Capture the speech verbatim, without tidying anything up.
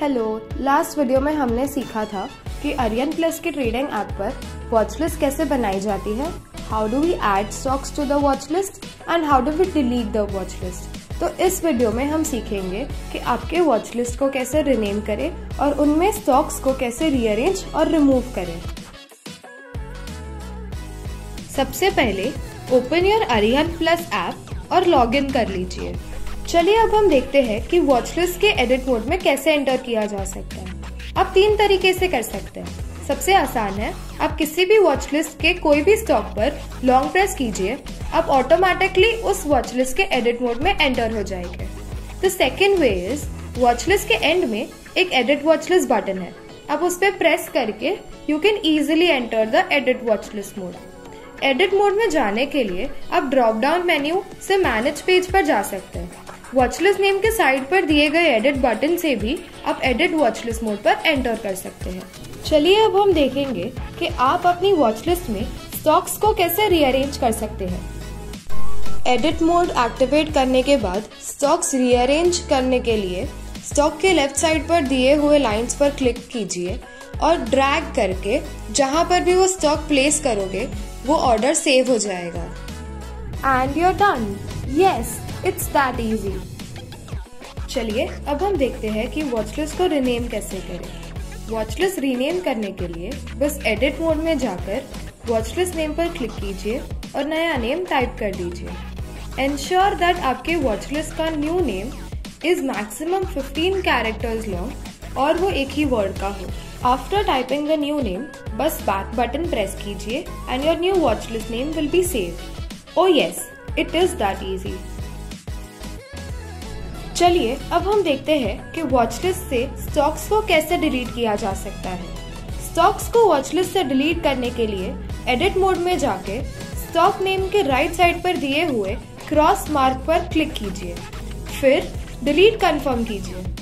Hello, last video में हमने सीखा था कि Aryan Plus के ट्रेडिंग ऐप पर वॉचलिस्ट कैसे बनाई जाती है, how do we add stocks to the watchlist and how do we delete the watchlist. तो इस वीडियो में हम सीखेंगे कि आपके वॉचलिस्ट को कैसे रिनेम करें और उनमें स्टॉक्स को कैसे रीअरेंज और रिमूव करें। सबसे पहले open your Aryan Plus app और लॉग इन कर लीजिए। चलिए अब हम देखते हैं कि वॉचलिस्ट के एडिट मोड में कैसे एंटर किया जा सकता है। आप तीन तरीके से कर सकते हैं। सबसे आसान है, आप किसी भी वॉचलिस्ट के कोई भी स्टॉक पर लॉन्ग प्रेस कीजिए, आप ऑटोमेटिकली उस वॉचलिस्ट के एडिट मोड में एंटर हो जाएंगे। The second way is, watchlist के एंड में एक एडिट वॉचलिस्ट बटन है, आप उस पर प्रेस करके you can easily enter the edit watchlist mode. Edit mode में जाने के लिए आप ड्रॉप डाउन मेन्यू से मैनेज पेज पर जा सकते हैं। वॉचलिस्ट नेम के साइड पर दिए गए एडिट बटन से भी आप एडिट वॉचलिस्ट मोड पर एंटर कर सकते हैं। चलिए अब हम देखेंगे कि आप अपनी वॉचलिस्ट में स्टॉक्स को कैसे रीअरेंज कर सकते हैं। एडिट मोड एक्टिवेट करने के बाद स्टॉक्स रीअरेंज करने के लिए स्टॉक के लेफ्ट साइड पर दिए हुए लाइंस पर क्लिक कीजिए और ड्रैग करके जहाँ पर भी वो स्टॉक प्लेस करोगे वो ऑर्डर सेव हो जाएगा। And you're done. Yes, it's that easy. चलिए अब हम देखते हैं कि वॉचलिस्ट को रिनेम कैसे करें। वॉचलिस्ट रीनेम करने के लिए बस एडिट मोड में जाकर वॉचलिस्ट नेम पर क्लिक कीजिए और नया नेम टाइप कर दीजिए। एंश्योर दैट आपके वॉचलिस्ट का new name is maximum fifteen characters long और वो एक ही वर्ड का हो। After typing the new name बस बैक बटन प्रेस कीजिए and your new watchlist name will be save. Oh yes, it is that easy. चलिए अब हम देखते हैं कि वॉचलिस्ट से स्टॉक्स को कैसे डिलीट किया जा सकता है। स्टॉक्स को वॉचलिस्ट से डिलीट करने के लिए एडिट मोड में जाके स्टॉक नेम के राइट साइड पर दिए हुए क्रॉस मार्क पर क्लिक कीजिए, फिर डिलीट कंफर्म कीजिए।